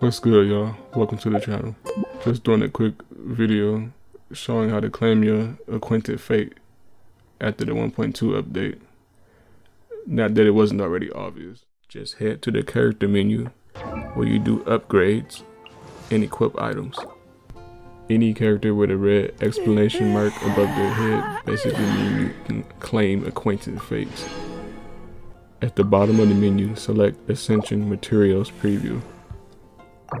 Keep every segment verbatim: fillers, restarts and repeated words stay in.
What's good, y'all? Welcome to the channel. Just doing a quick video showing how to claim your Acquaint Fate after the one point two update. Not that it wasn't already obvious. Just head to the character menu where you do upgrades and equip items. Any character with a red explanation mark above their head basically means you can claim Acquaint Fates. At the bottom of the menu, select Ascension Materials Preview.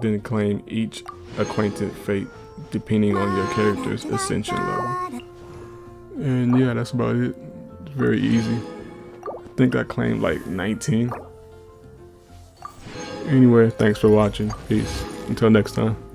Then claim each Acquaint Fate depending on your character's ascension level. And yeah, that's about it. It's very easy. I think I claimed like nineteen. Anyway, thanks for watching. Peace. Until next time.